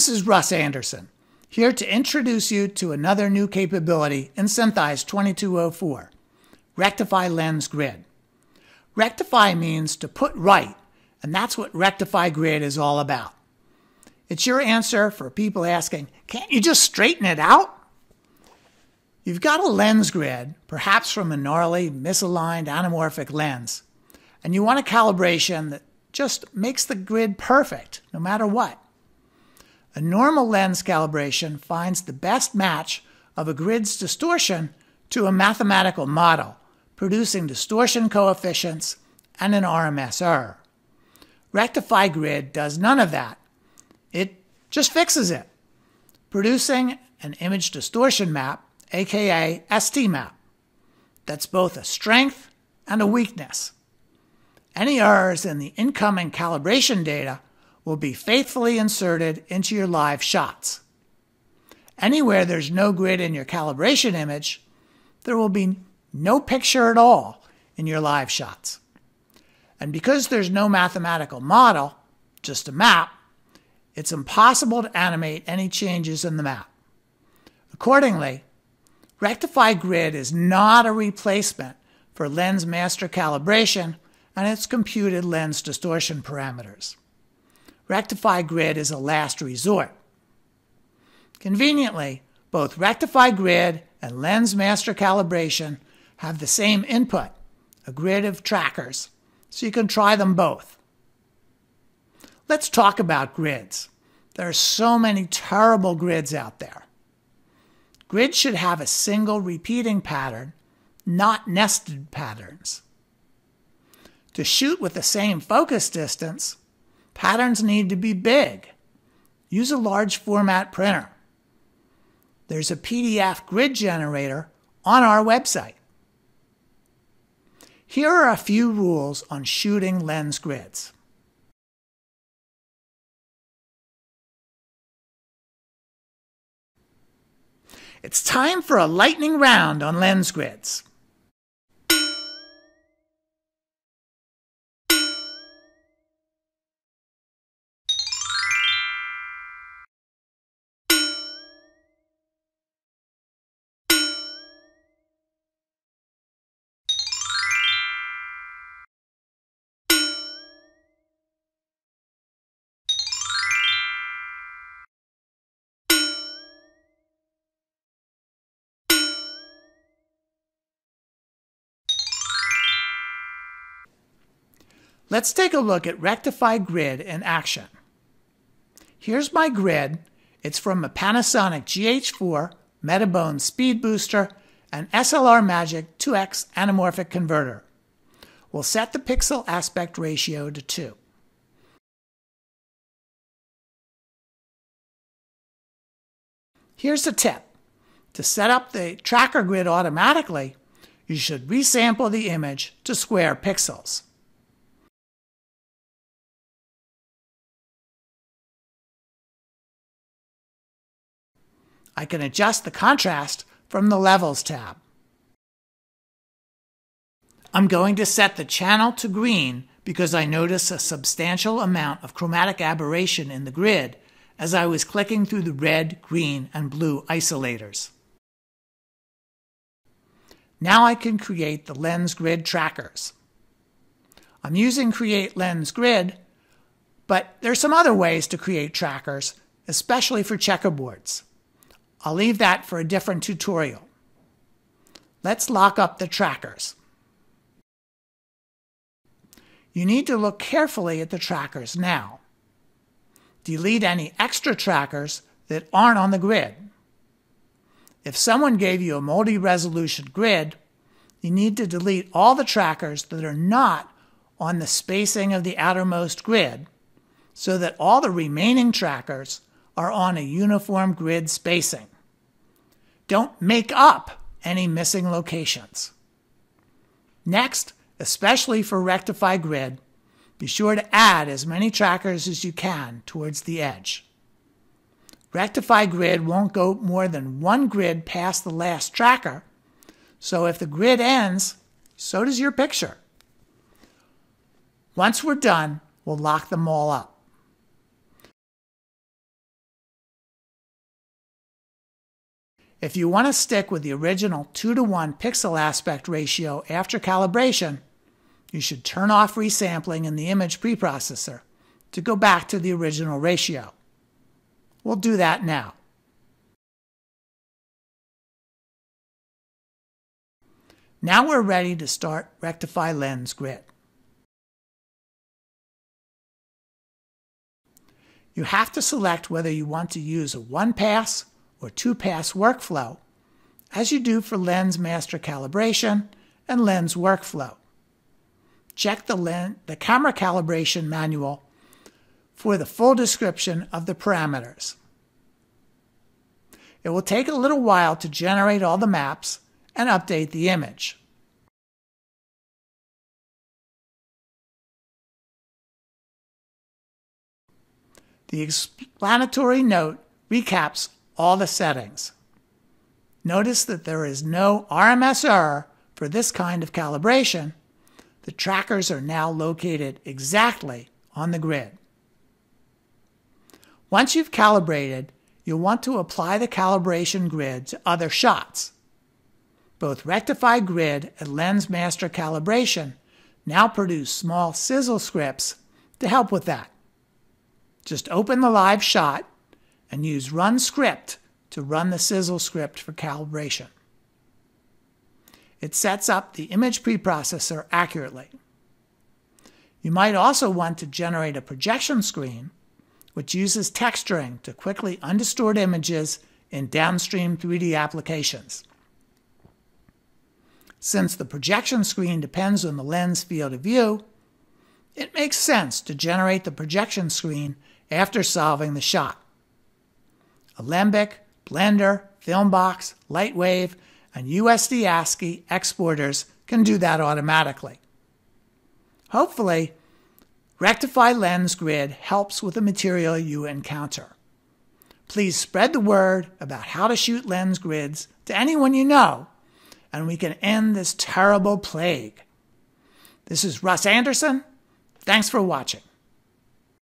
This is Russ Anderson, here to introduce you to another new capability in SynthEyes 2204, Rectify Lens Grid. Rectify means to put right, and that's what Rectify Grid is all about. It's your answer for people asking, can't you just straighten it out? You've got a lens grid, perhaps from a gnarly, misaligned, anamorphic lens, and you want a calibration that just makes the grid perfect, no matter what. A normal lens calibration finds the best match of a grid's distortion to a mathematical model, producing distortion coefficients and an RMS error. Rectify Grid does none of that. It just fixes it, producing an image distortion map, aka ST map, that's both a strength and a weakness. Any errors in the incoming calibration data will be faithfully inserted into your live shots. Anywhere there's no grid in your calibration image, there will be no picture at all in your live shots. And because there's no mathematical model, just a map, it's impossible to animate any changes in the map. Accordingly, Rectify Grid is not a replacement for Lens Master Calibration and its computed lens distortion parameters. Rectify Grid is a last resort. Conveniently, both Rectify Grid and Lens Master Calibration have the same input, a grid of trackers, so you can try them both. Let's talk about grids. There are so many terrible grids out there. Grids should have a single repeating pattern, not nested patterns. To shoot with the same focus distance, patterns need to be big. Use a large format printer. There's a PDF grid generator on our website. Here are a few rules on shooting lens grids. It's time for a lightning round on lens grids. Let's take a look at Rectify Grid in action. Here's my grid. It's from a Panasonic GH4, Metabone Speed Booster, and SLR Magic 2X Anamorphic Converter. We'll set the pixel aspect ratio to 2. Here's a tip. To set up the tracker grid automatically, you should resample the image to square pixels. I can adjust the contrast from the Levels tab. I'm going to set the channel to green because I noticed a substantial amount of chromatic aberration in the grid as I was clicking through the red, green, and blue isolators. Now I can create the lens grid trackers. I'm using Create Lens Grid, but there's some other ways to create trackers, especially for checkerboards. I'll leave that for a different tutorial. Let's lock up the trackers. You need to look carefully at the trackers now. Delete any extra trackers that aren't on the grid. If someone gave you a multi-resolution grid, you need to delete all the trackers that are not on the spacing of the outermost grid so that all the remaining trackers are on a uniform grid spacing. Don't make up any missing locations. Next, especially for Rectify Grid, be sure to add as many trackers as you can towards the edge. Rectify Grid won't go more than one grid past the last tracker, so if the grid ends, so does your picture. Once we're done, we'll lock them all up. If you want to stick with the original 2:1 pixel aspect ratio after calibration, you should turn off resampling in the image preprocessor to go back to the original ratio. We'll do that now. Now we're ready to start Rectify Lens Grid. You have to select whether you want to use a one-pass or two-pass workflow, as you do for Lens Master Calibration and Lens Workflow. Check the Camera Calibration Manual for the full description of the parameters. It will take a little while to generate all the maps and update the image. The explanatory note recaps all the settings. Notice that there is no RMS error for this kind of calibration. The trackers are now located exactly on the grid. Once you've calibrated, you'll want to apply the calibration grid to other shots. Both Rectify Grid and Lens Master Calibration now produce small sizzle scripts to help with that. Just open the live shot and use Run Script to run the sizzle script for calibration. It sets up the image preprocessor accurately. You might also want to generate a projection screen, which uses texturing to quickly undistort images in downstream 3D applications. Since the projection screen depends on the lens field of view, it makes sense to generate the projection screen after solving the shot. Alembic, Blender, Filmbox, LightWave, and USD-ASCII exporters can do that automatically. Hopefully, Rectify Lens Grid helps with the material you encounter. Please spread the word about how to shoot lens grids to anyone you know, and we can end this terrible plague. This is Russ Anderson. Thanks for watching.